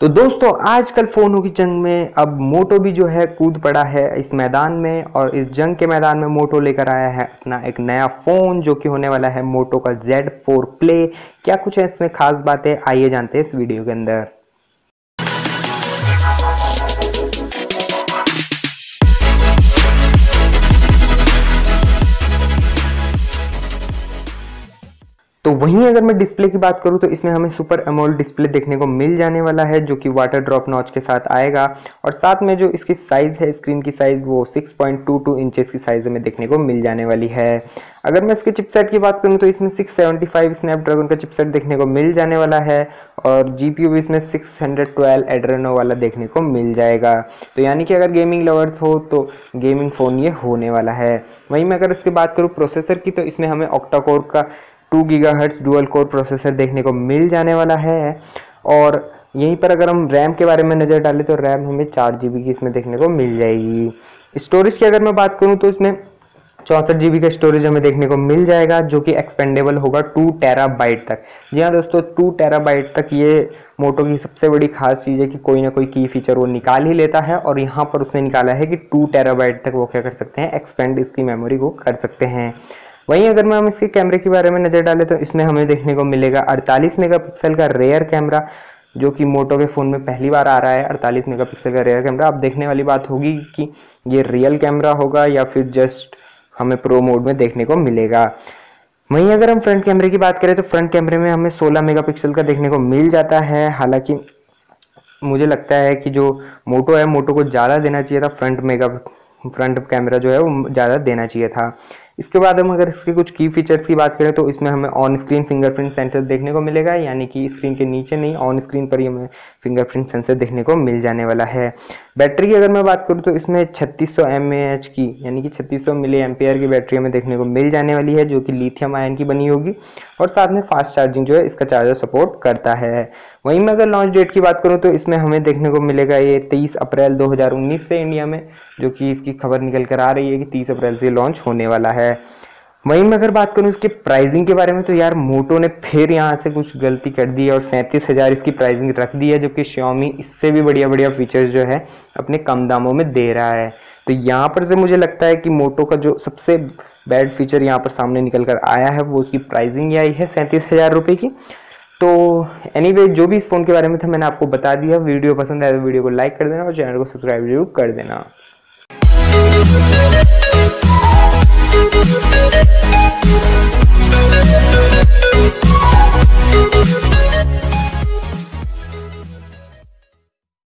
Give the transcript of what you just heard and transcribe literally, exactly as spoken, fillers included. तो दोस्तों आजकल फ़ोनों की जंग में अब मोटो भी जो है कूद पड़ा है इस मैदान में, और इस जंग के मैदान में मोटो लेकर आया है अपना एक नया फ़ोन जो कि होने वाला है मोटो का ज़ेड फोर प्ले। क्या कुछ है इसमें खास बातें, आइए जानते हैं इस वीडियो के अंदर। तो वहीं अगर मैं डिस्प्ले की बात करूं तो इसमें हमें सुपर एमोलेड डिस्प्ले देखने को मिल जाने वाला है जो कि वाटर ड्रॉप नॉच के साथ आएगा, और साथ में जो इसकी साइज़ है स्क्रीन की साइज़ वो six point two two inches की साइज़ में देखने को मिल जाने वाली है। अगर मैं इसके चिपसेट की बात करूं तो इसमें सिक्स सेवन फाइव स्नैपड्रैगन का चिपसेट देखने को मिल जाने वाला है, और जीपीयू भी इसमें सिक्स हंड्रेड ट्वेल्व एड्रेनो वाला देखने को मिल जाएगा। तो यानी कि अगर गेमिंग लवर्स हो तो गेमिंग फ़ोन ये होने वाला है। वहीं मैं अगर इसकी बात करूँ प्रोसेसर की तो इसमें हमें ऑक्टा कोर का two gigahertz dual core processor देखने को मिल जाने वाला है, और यहीं पर अगर हम रैम के बारे में नज़र डालें तो रैम हमें चार जी बी की इसमें देखने को मिल जाएगी। स्टोरेज की अगर मैं बात करूं तो इसमें चौंसठ जी बी का स्टोरेज हमें देखने को मिल जाएगा जो कि एक्सपेंडेबल होगा टू टेराबाइट तक। जी हाँ दोस्तों, टू टेराबाइट तक ये मोटो की सबसे बड़ी खास चीज़ है कि कोई ना कोई की फीचर वो निकाल ही लेता है, और यहाँ पर उसने निकाला है कि टू टेराबाइट तक वो क्या कर सकते हैं, एक्सपेंड इसकी मेमोरी को कर सकते हैं। वहीं अगर मैं हम इसके कैमरे के बारे में नज़र डालें तो इसमें हमें देखने को मिलेगा अड़तालीस मेगापिक्सल का रेयर कैमरा जो कि मोटो के फ़ोन में पहली बार आ रहा है। अड़तालीस मेगापिक्सल का रेयर कैमरा, अब देखने वाली बात होगी कि ये रियल कैमरा होगा या फिर जस्ट हमें प्रो मोड में देखने को मिलेगा। वहीं अगर हम फ्रंट कैमरे की बात करें तो फ्रंट कैमरे में हमें सोलह मेगापिक्सल का देखने को मिल जाता है। हालाँकि मुझे लगता है कि जो मोटो है मोटो को ज़्यादा देना चाहिए था, फ्रंट मेगा फ्रंट कैमरा जो है वो ज़्यादा देना चाहिए था। इसके बाद हम अगर इसके कुछ की फीचर्स की बात करें तो इसमें हमें ऑन स्क्रीन फिंगरप्रिंट सेंसर देखने को मिलेगा, यानी कि स्क्रीन के नीचे नहीं ऑन स्क्रीन पर ही हमें फिंगरप्रिंट सेंसर देखने को मिल जाने वाला है। बैटरी की अगर मैं बात करूं तो इसमें छत्तीस सौ एमएएच की यानी कि छत्तीस सौ मिली एम्पियर की बैटरी हमें देखने को मिल जाने वाली है जो कि लिथियम आयन की बनी होगी, और साथ में फास्ट चार्जिंग जो है इसका चार्जर सपोर्ट करता है। वहीं मैं अगर लॉन्च डेट की बात करूँ तो इसमें हमें देखने को मिलेगा ये तेईस अप्रैल दो हज़ार उन्नीस से इंडिया में, जो कि इसकी खबर निकल कर आ रही है कि तीस अप्रैल से लॉन्च होने वाला है। वहीं मैं अगर बात करूँ इसके प्राइसिंग के बारे में तो यार मोटो ने फिर यहाँ से कुछ गलती कर दी है और सैंतीस हज़ार इसकी प्राइसिंग रख दी है, जबकि Xiaomi इससे भी बढ़िया बढ़िया फीचर्स जो है अपने कम दामों में दे रहा है। तो यहाँ पर से मुझे लगता है कि मोटो का जो सबसे बैड फीचर यहाँ पर सामने निकल कर आया है वो उसकी प्राइसिंग ही आई है सैंतीस हज़ार रुपये की। तो एनीवे जो भी इस फ़ोन के बारे में था मैंने आपको बता दिया। वीडियो पसंद आए तो वीडियो को लाइक कर देना और चैनल को सब्सक्राइब जरूर कर देना।